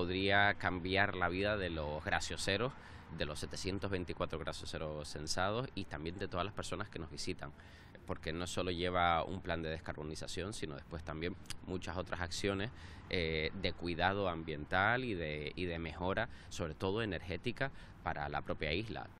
podría cambiar la vida de los gracioseros, de los 724 gracioseros censados y también de todas las personas que nos visitan, porque no solo lleva un plan de descarbonización, sino después también muchas otras acciones de cuidado ambiental y de mejora, sobre todo energética, para la propia isla.